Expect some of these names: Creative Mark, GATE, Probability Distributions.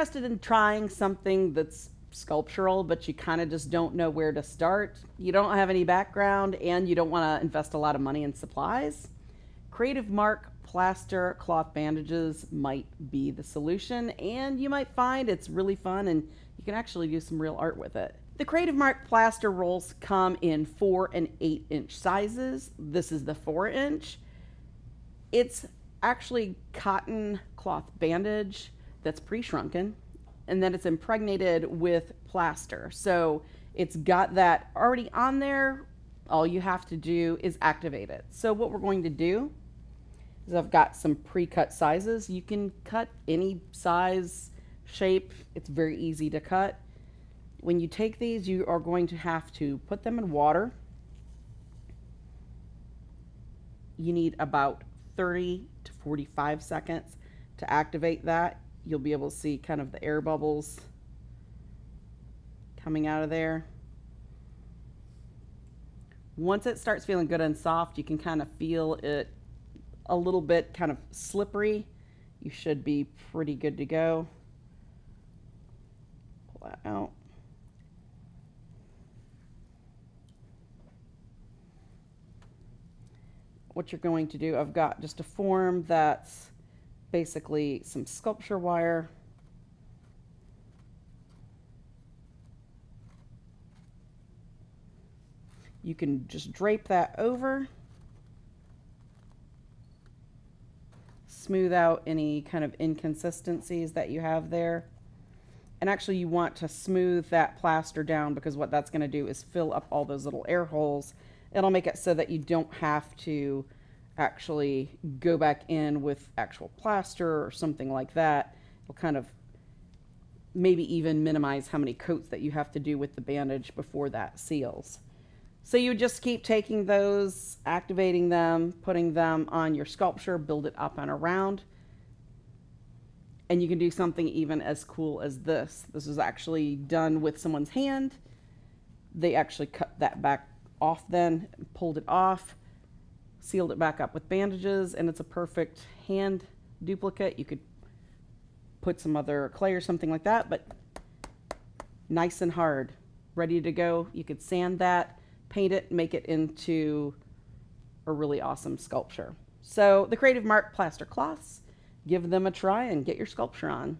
interested in trying something that's sculptural, but you kind of just don't know where to start, you don't have any background, and you don't want to invest a lot of money in supplies, Creative Mark plaster cloth bandages might be the solution, and you might find it's really fun and you can actually do some real art with it. The Creative Mark plaster rolls come in 4- and 8-inch sizes. This is the 4-inch. It's actually cotton cloth bandage that's pre-shrunken, and then it's impregnated with plaster. So it's got that already on there. All you have to do is activate it. So what we're going to do is I've got some pre-cut sizes. You can cut any size, shape. It's very easy to cut. When you take these, you are going to have to put them in water. You need about 30 to 45 seconds to activate that. You'll be able to see kind of the air bubbles coming out of there. Once it starts feeling good and soft, you can kind of feel it a little bit kind of slippery. You should be pretty good to go. Pull that out. What you're going to do, I've got just a form that's basically some sculpture wire. You can just drape that over, smooth out any kind of inconsistencies that you have there. And actually you want to smooth that plaster down, because what that's going to do is fill up all those little air holes. It'll make it so that you don't have to actually go back in with actual plaster or something like that. It'll kind of maybe even minimize how many coats that you have to do with the bandage before that seals. So you just keep taking those, activating them, putting them on your sculpture, build it up and around. And you can do something even as cool as this. This was actually done with someone's hand. They actually cut that back off then, pulled it off, sealed it back up with bandages, and it's a perfect hand duplicate. You could put some other clay or something like that, but nice and hard, ready to go. You could sand that, paint it, make it into a really awesome sculpture. So the Creative Mark plaster cloths, give them a try and get your sculpture on.